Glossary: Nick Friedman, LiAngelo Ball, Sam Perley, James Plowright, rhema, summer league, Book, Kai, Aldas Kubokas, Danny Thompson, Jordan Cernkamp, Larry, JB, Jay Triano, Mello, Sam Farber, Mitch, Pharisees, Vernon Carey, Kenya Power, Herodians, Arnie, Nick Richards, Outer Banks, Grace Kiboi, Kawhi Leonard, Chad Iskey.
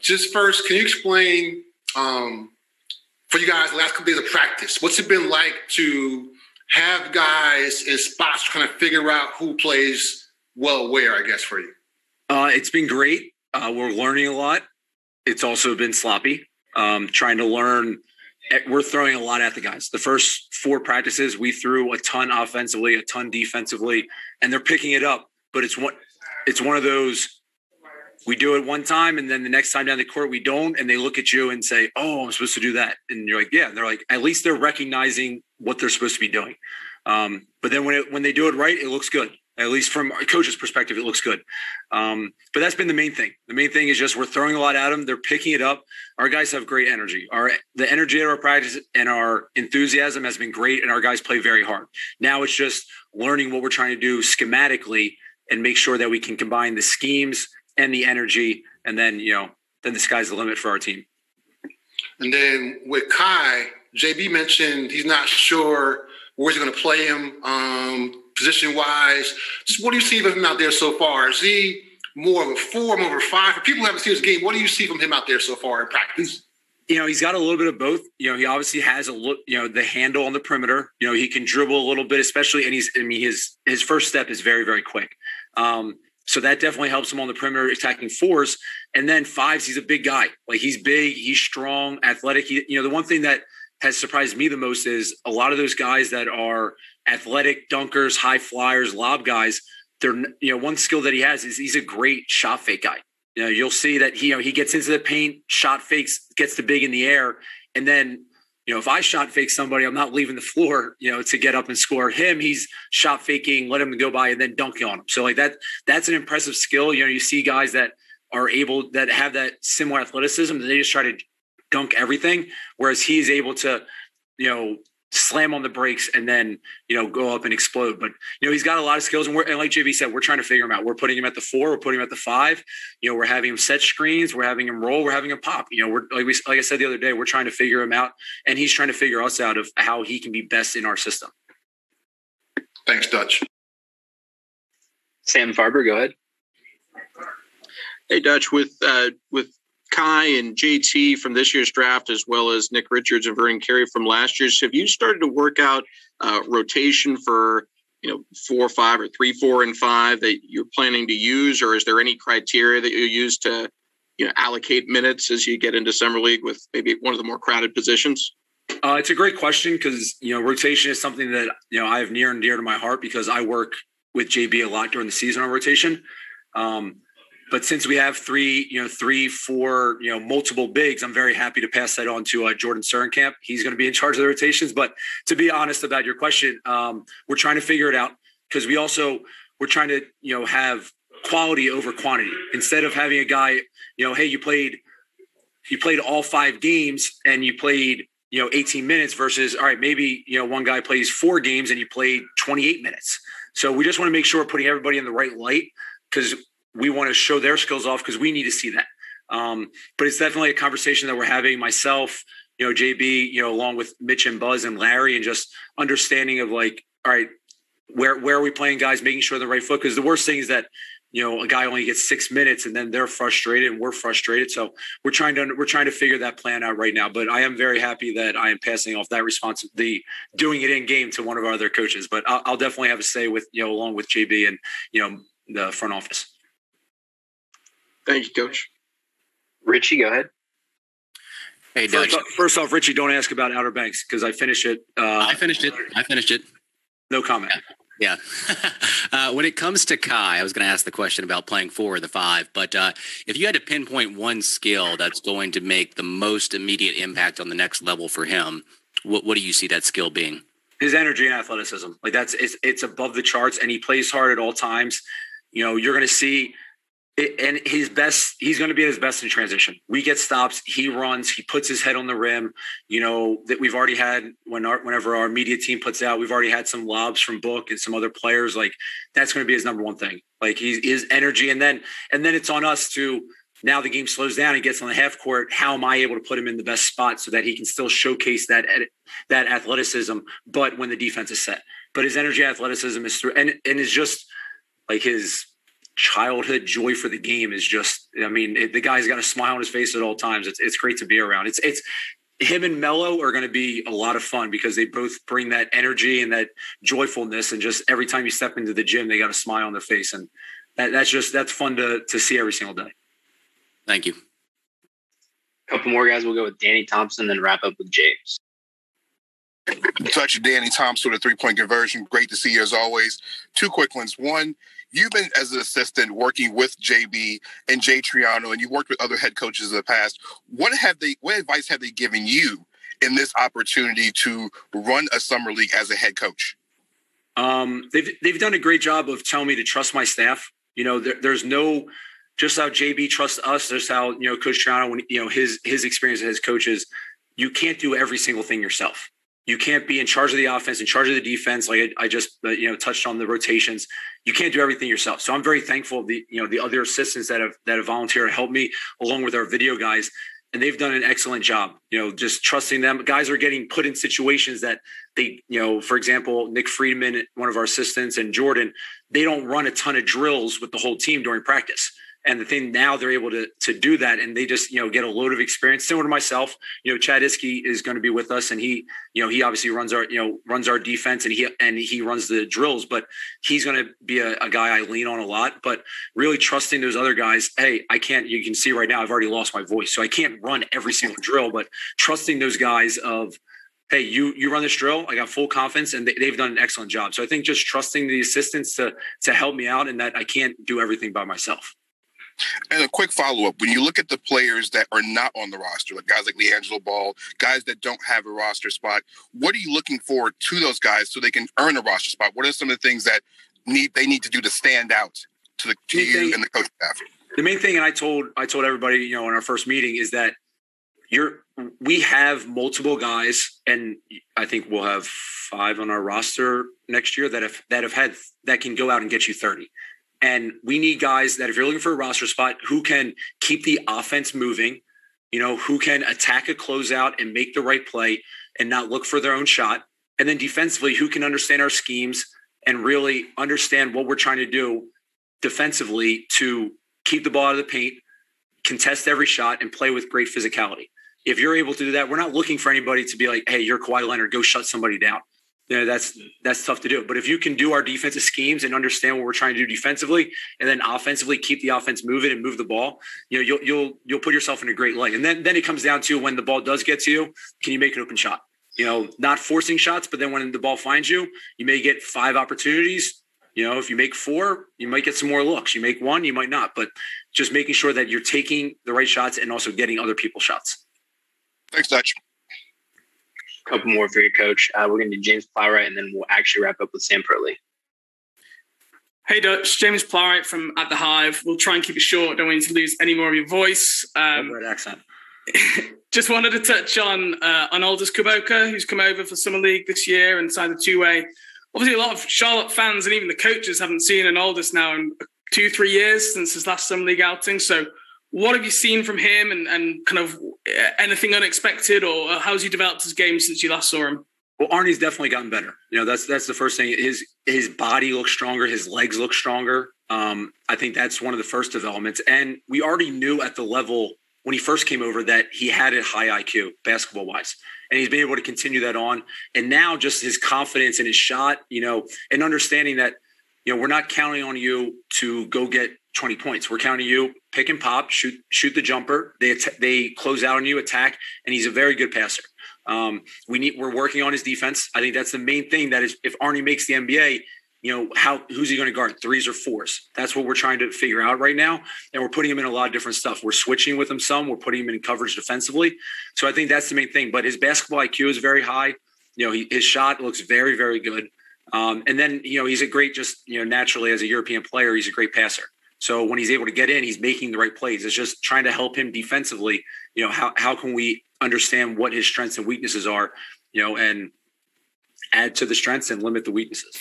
Just first, can you explain for you guys the last couple days of practice? What's it been like to have guys in spots trying to figure out who plays well where, I guess, for you? It's been great. We're learning a lot. It's also been sloppy. Trying to learn. We're throwing a lot at the guys. The first four practices, we threw a ton offensively, a ton defensively, and they're picking it up. But it's one of those, we do it one time, and then the next time down the court, we don't, and they look at you and say, oh, I'm supposed to do that. And you're like, yeah. And they're like, at least they're recognizing what they're supposed to be doing. But then when they do it right, it looks good. At least from a coach's perspective, it looks good. But that's been the main thing. The main thing is just we're throwing a lot at them. They're picking it up. Our guys have great energy. The energy at our practice and our enthusiasm has been great, and our guys play very hard. Now it's just learning what we're trying to do schematically and make sure that we can combine the schemes and the energy, and then, you know, then the sky's the limit for our team. And then with Kai, JB mentioned he's not sure where he's going to play him. Position-wise, just what do you see from him out there so far? Is he more of a 4, more of a 5? For people who haven't seen his game, what do you see from him out there so far in practice? You know, he's got a little bit of both. You know, he obviously has a look, you know, the handle on the perimeter. You know, he can dribble a little bit, especially, and his first step is very, very quick. So that definitely helps him on the perimeter attacking 4s. And then 5s, he's a big guy. Like, he's big, he's strong, athletic. The one thing that has surprised me the most is a lot of those guys that are athletic dunkers, high flyers, lob guys. One skill that he has is he's a great shot fake guy. You know, you'll see that he gets into the paint, shot fakes, gets the big in the air. And then, if I shot fake somebody, I'm not leaving the floor, to get up and score him. He's shot faking, let him go by, and then dunking on him. So like that's an impressive skill. You see guys that are able, that have that similar athleticism, that they just try to dunk everything. Whereas he is able to, slam on the brakes and then, go up and explode. But, he's got a lot of skills. And like JB said, we're trying to figure him out. We're putting him at the 4. We're putting him at the 5. We're having him set screens. We're having him roll. We're having him pop. Like I said the other day, we're trying to figure him out. And he's trying to figure us out of how he can be best in our system. Thanks, Dutch. Sam Farber, go ahead. Hey, Dutch, with Kai and JT from this year's draft, as well as Nick Richards and Vernon Carey from last year's, have you started to work out rotation for 4 or 5 or 3, 4, and 5 that you're planning to use, or is there any criteria that you use to allocate minutes as you get into summer league with maybe one of the more crowded positions? It's a great question because rotation is something that I have near and dear to my heart because I work with JB a lot during the season on rotation. But since we have 3, 4, multiple bigs, I'm very happy to pass that on to Jordan Cernkamp. He's going to be in charge of the rotations. But to be honest about your question, we're trying to figure it out because we're trying to, have quality over quantity. Instead of having a guy, hey, you played all 5 games and you played, 18 minutes versus, all right, maybe, one guy plays 4 games and you played 28 minutes. So we just want to make sure we're putting everybody in the right light because we want to show their skills off because we need to see that. But it's definitely a conversation that we're having, myself, JB, along with Mitch and Buzz and Larry, and just understanding of like, all right, where are we playing guys, making sure they're right foot? Because the worst thing is that, a guy only gets 6 minutes and then they're frustrated and we're frustrated. So we're trying to figure that plan out right now. But I am very happy that I am passing off that responsibility, doing it in game, to one of our other coaches. But I'll definitely have a say with, along with JB and, the front office. Thank you, Coach. Richie, go ahead. Hey, Dutch. First off, Richie, don't ask about Outer Banks because I finished it. I finished it. No comment. Yeah. When it comes to Kai, I was going to ask the question about playing 4 or the 5, but if you had to pinpoint one skill that's going to make the most immediate impact on the next level for him, what do you see that skill being? His energy and athleticism. Like it's above the charts, and he plays hard at all times. You're going to see – and he's going to be at his best in transition. We get stops. He runs. He puts his head on the rim. That we've already had whenever our media team puts out, we've already had some lobs from Book and some other players. Like that's going to be his number one thing. Like his energy. And then it's on us to, now the game slows down and gets on the half court. How am I able to put him in the best spot so that he can still showcase that athleticism, but when the defense is set? But his energy, athleticism is through, and it's just like his childhood joy for the game is just, I mean, the guy's got a smile on his face at all times. It's great to be around. It's him and Mello are going to be a lot of fun because they both bring that energy and that joyfulness. And just every time you step into the gym, they got a smile on their face. And that's fun to see every single day. Thank you. A couple more guys. We'll go with Danny Thompson, then wrap up with James. Touch Danny Thompson with a three-point conversion. Great to see you as always. Two quick ones. One, you've been, as an assistant, working with JB and Jay Triano, and you worked with other head coaches in the past. What advice have they given you in this opportunity to run a summer league as a head coach? They've done a great job of telling me to trust my staff. You know, there's no, just how JB trusts us, just how, you know, Coach Triano, when, you know, his experience as coaches, you can't do every single thing yourself. You can't be in charge of the offense, in charge of the defense. Like I just, you know, touched on the rotations. You can't do everything yourself. So I'm very thankful of the, you know, the other assistants that have volunteered to help me along with our video guys. And they've done an excellent job, you know, just trusting them. Guys are getting put in situations that they, you know, for example, Nick Friedman, one of our assistants, and Jordan, they don't run a ton of drills with the whole team during practice. And the thing now they're able to do that, and they just, you know, get a load of experience similar to myself. You know, Chad Iskey is going to be with us, and he, you know, he obviously runs our defense, and he runs the drills, but he's going to be a guy I lean on a lot. But really trusting those other guys. Hey, you can see right now I've already lost my voice, so I can't run every single drill, but trusting those guys of, hey, you run this drill. I got full confidence, and they've done an excellent job. So I think just trusting the assistants to help me out, and that I can't do everything by myself. And a quick follow-up, when you look at the players that are not on the roster, like guys like LiAngelo Ball, guys that don't have a roster spot, what are you looking for to those guys so they can earn a roster spot? What are some of the things that they need to do to stand out to you and the coaching staff? The main thing, and I told everybody, you know, in our first meeting, is that we have multiple guys, and I think we'll have 5 on our roster next year that can go out and get you 30. And we need guys that, if you're looking for a roster spot, who can keep the offense moving, you know, who can attack a closeout and make the right play and not look for their own shot. And then defensively, who can understand our schemes and really understand what we're trying to do defensively to keep the ball out of the paint, contest every shot, and play with great physicality. If you're able to do that, we're not looking for anybody to be like, hey, you're Kawhi Leonard, go shut somebody down. You know, that's tough to do. But if you can do our defensive schemes and understand what we're trying to do defensively, and then offensively keep the offense moving and move the ball, you know, you'll put yourself in a great light. And then it comes down to, when the ball does get to you, can you make an open shot? You know, not forcing shots, but then when the ball finds you, you may get 5 opportunities. You know, if you make 4, you might get some more looks. You make 1, you might not. But just making sure that you're taking the right shots and also getting other people's shots. Thanks, Dutch. Couple more for your coach. We're going to do James Plowright, and then we'll actually wrap up with Sam Perley. Hey, Dutch. James Plowright from At The Hive. We'll try and keep it short. Don't want you to lose any more of your voice. Great accent. Just wanted to touch on Aldas Kubokas, who's come over for Summer League this year and signed a two-way. Obviously, a lot of Charlotte fans and even the coaches haven't seen an Aldas now in 2-3 years since his last Summer League outing. So what have you seen from him, and kind of anything unexpected, or how's he developed his game since you last saw him? Well, Arnie's definitely gotten better. You know, that's the first thing. His body looks stronger. His legs look stronger. I think that's one of the first developments. And we already knew at the level when he first came over that he had a high IQ basketball wise, and he's been able to continue that on. And now just his confidence in his shot, you know, and understanding that, you know, we're not counting on you to go get 20 points. We're counting you, pick and pop, shoot the jumper. They close out on you, attack, and he's a very good passer. We're working on his defense. I think that's the main thing. That is, if Arnie makes the NBA, you know, who's he going to guard? 3s or 4s? That's what we're trying to figure out right now. And we're putting him in a lot of different stuff. We're switching with him some. We're putting him in coverage defensively. So I think that's the main thing. But his basketball IQ is very high. You know, his shot looks very, very good. And then, you know, he's a great, just, you know, naturally as a European player, he's a great passer. So when he's able to get in, he's making the right plays. It's just trying to help him defensively. You know, how can we understand what his strengths and weaknesses are, you know, and add to the strengths and limit the weaknesses.